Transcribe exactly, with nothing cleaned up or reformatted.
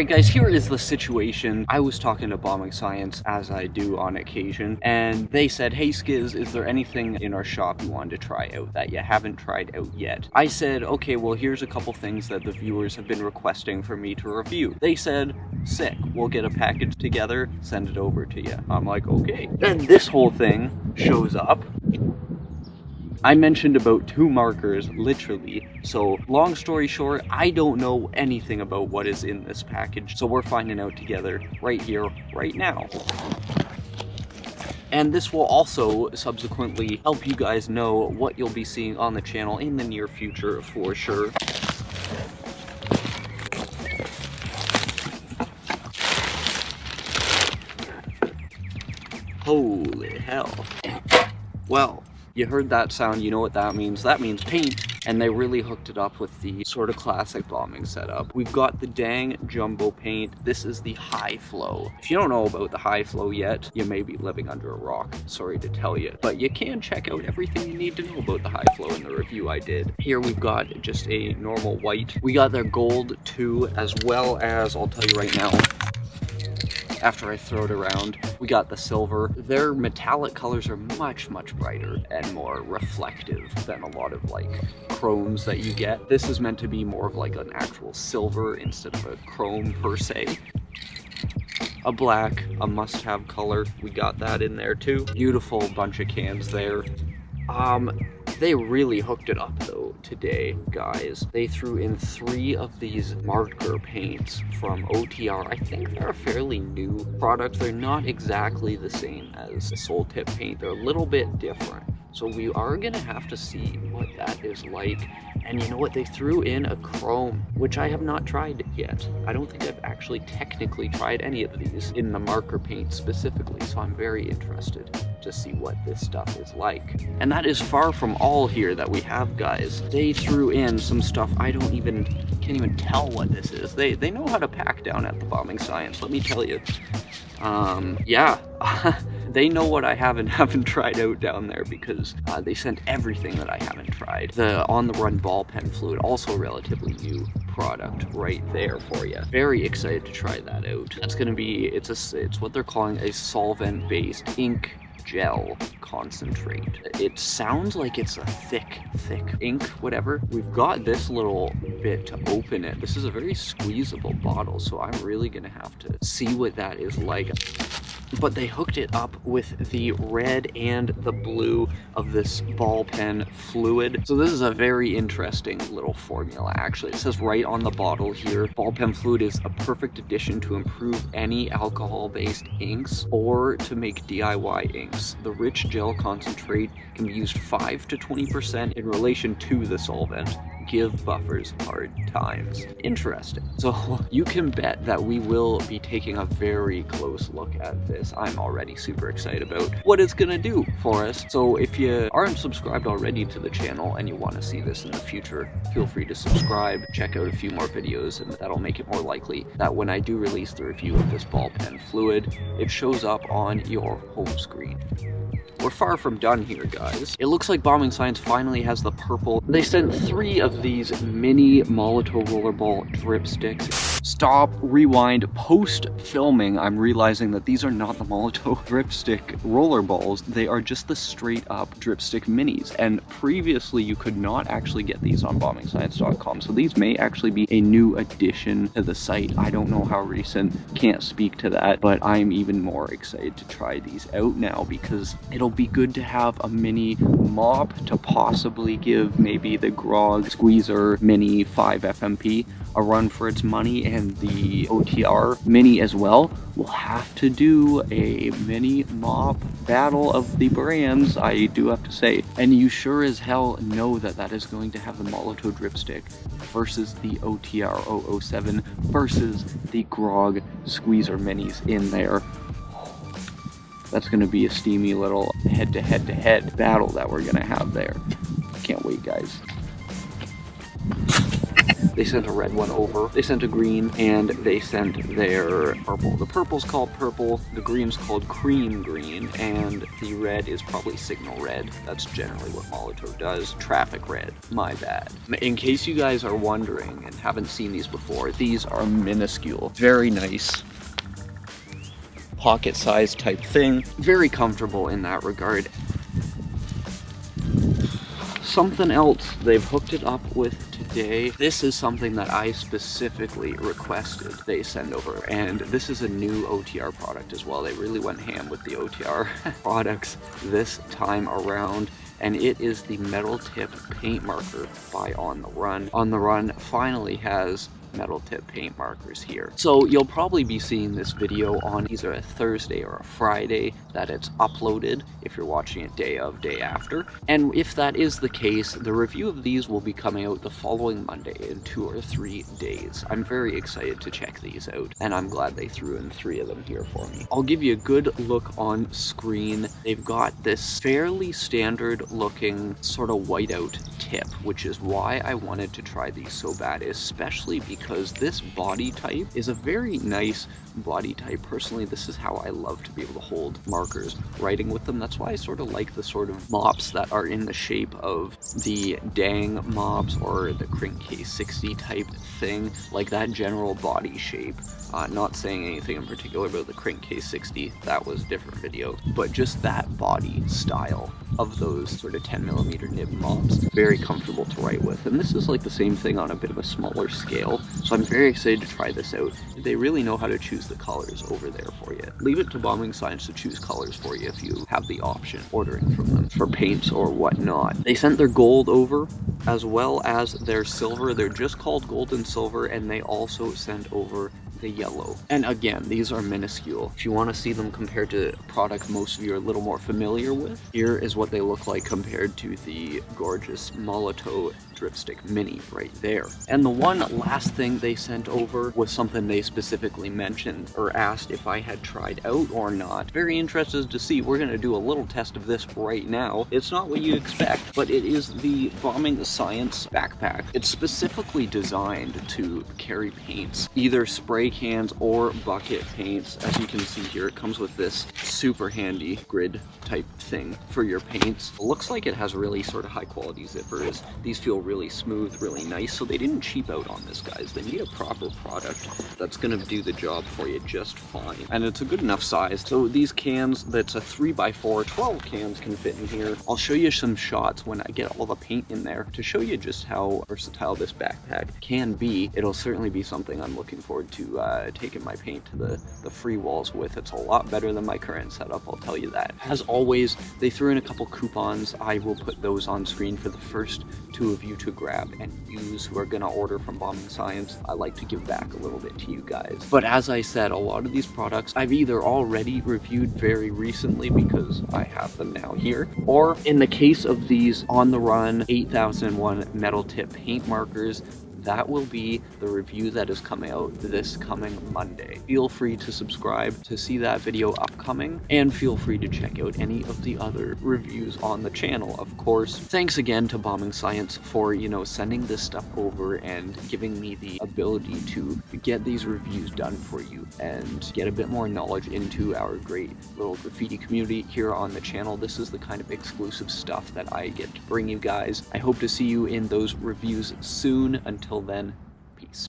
Alright guys, here is the situation. I was talking to Bombing Science, as I do on occasion, and they said, hey Skiz, is there anything in our shop you wanted to try out that you haven't tried out yet? I said, okay, well here's a couple things that the viewers have been requesting for me to review. They said, sick, we'll get a package together, send it over to you. I'm like, okay. Then this whole thing shows up. I mentioned about two markers, literally, so long story short, I don't know anything about what is in this package, so we're finding out together right here, right now. And this will also subsequently help you guys know what you'll be seeing on the channel in the near future for sure. Holy hell. Well. You heard that sound, you know what that means. That means paint, and they really hooked it up with the sort of classic bombing setup. We've got the Dang Jumbo paint. This is the High Flow. If you don't know about the High Flow yet, you may be living under a rock, sorry to tell you. But you can check out everything you need to know about the High Flow in the review I did. Here we've got just a normal white. We got their gold too, as well as, I'll tell you right now, after I throw it around, we got the silver. Their metallic colors are much, much brighter and more reflective than a lot of like chromes that you get. This is meant to be more of like an actual silver instead of a chrome per se. A black, a must-have color. We got that in there too. Beautiful bunch of cans there. Um, They really hooked it up though today, guys. They threw in three of these marker paints from O T R. I think they're a fairly new product. They're not exactly the same as the Soul Tip paint. They're a little bit different. So we are gonna have to see what that is like. And you know what? They threw in a chrome, which I have not tried yet. I don't think I've actually technically tried any of these in the marker paint specifically, so I'm very interested to see what this stuff is like. And that is far from all here that we have, guys. They threw in some stuff I don't even, can't even tell what this is. They, they know how to pack down at the Bombing Science, let me tell you. Um, yeah. They know what I haven't haven't tried out down there because uh, they sent everything that I haven't tried. The On the Run ball pen fluid, also relatively new product right there for you. Very excited to try that out. That's gonna be, it's a it's what they're calling a solvent-based ink gel concentrate. It sounds like it's a thick, thick ink, whatever. We've got this little bit to open it. This is a very squeezable bottle, so I'm really gonna have to see what that is like. But they hooked it up with the red and the blue of this ball pen fluid. So this is a very interesting little formula, actually. It says right on the bottle here, ball pen fluid is a perfect addition to improve any alcohol-based inks or to make D I Y inks. The rich gel concentrate can be used five to twenty percent in relation to the solvent. Give buffers hard times. Interesting. So you can bet that we will be taking a very close look at this. I'm already super excited about what it's gonna do for us. So if you aren't subscribed already to the channel and you want to see this in the future, feel free to subscribe, check out a few more videos, and that'll make it more likely that when I do release the review of this ball pen fluid, it shows up on your home screen. We're far from done here, guys. It looks like Bombing Science finally has the purple. They sent three of these mini Molotow rollerball drip sticks. Stop, rewind, post-filming, I'm realizing that these are not the Molotow dripstick rollerballs. They are just the straight-up dripstick minis. And previously, you could not actually get these on bombing science dot com, so these may actually be a new addition to the site. I don't know how recent, can't speak to that, but I'm even more excited to try these out now because it'll be good to have a mini mop to possibly give maybe the Grog Squeezer Mini five F M P a run for its money, and the O T R Mini as well. We'll have to do a mini mop battle of the brands, I do have to say. And you sure as hell know that that is going to have the Molotow Dripstick versus the O T R zero zero seven versus the Grog Squeezer Minis in there. That's going to be a steamy little head-to-head-to-head battle that we're going to have there. Can't wait, guys. They sent a red one over, they sent a green, and they sent their purple. The purple's called purple, the green's called cream green, and the red is probably signal red. That's generally what Molotow does. Traffic red, my bad. In case you guys are wondering and haven't seen these before, these are minuscule. Very nice. Pocket size type thing. Very comfortable in that regard. Something else they've hooked it up with today. This is something that I specifically requested they send over, and this is a new O T R product as well. They really went ham with the O T R products this time around, and it is the metal tip paint marker by On the Run. On the Run finally has metal tip paint markers here. So you'll probably be seeing this video on either a Thursday or a Friday that it's uploaded, if you're watching it day of, day after. And if that is the case, the review of these will be coming out the following Monday in two or three days. I'm very excited to check these out, and I'm glad they threw in three of them here for me. I'll give you a good look on screen. They've got this fairly standard looking sort of whiteout tip, which is why I wanted to try these so bad, especially because because this body type is a very nice body type. Personally, this is how I love to be able to hold markers, writing with them. That's why I sort of like the sort of mops that are in the shape of the Dang mops or the Krink K sixty type thing, like that general body shape. Uh, not saying anything in particular about the Krink K sixty, that was a different video, but just that body style of those sort of ten millimeter nib mops, very comfortable to write with. And this is like the same thing on a bit of a smaller scale, so I'm very excited to try this out. They really know how to choose the colors over there for you. Leave it to Bombing Science to choose colors for you if you have the option ordering from them for paints or whatnot. They sent their gold over as well as their silver. They're just called gold and silver, and they also sent over the yellow. And again, these are minuscule. If you want to see them compared to a product most of you are a little more familiar with, here is what they look like compared to the gorgeous Molotow Dripstick Mini right there. And the one last thing they sent over was something they specifically mentioned or asked if I had tried out or not. Very interested to see. We're going to do a little test of this right now. It's not what you expect, but it is the Bombing Science backpack. It's specifically designed to carry paints, either spray cans or bucket paints. As you can see here, it comes with this super handy grid type thing for your paints. It looks like it has really sort of high quality zippers. These feel really really smooth, really nice, so they didn't cheap out on this, guys. They need a proper product that's going to do the job for you just fine, and it's a good enough size. So these cans, that's a three by four, twelve cans can fit in here. I'll show you some shots when I get all the paint in there to show you just how versatile this backpack can be. It'll certainly be something I'm looking forward to uh, taking my paint to the, the free walls with. It's a lot better than my current setup, I'll tell you that. As always, they threw in a couple coupons. I will put those on screen for the first two of you to grab and use who are going to order from Bombing Science. I like to give back a little bit to you guys. But as I said, a lot of these products I've either already reviewed very recently because I have them now here, or in the case of these On the Run eight thousand one metal tip paint markers, that will be the review that is coming out this coming Monday. Feel free to subscribe to see that video upcoming, and feel free to check out any of the other reviews on the channel, of course. Thanks again to Bombing Science for, you know, sending this stuff over and giving me the ability to get these reviews done for you and get a bit more knowledge into our great little graffiti community here on the channel. This is the kind of exclusive stuff that I get to bring you guys. I hope to see you in those reviews soon. Until Until then,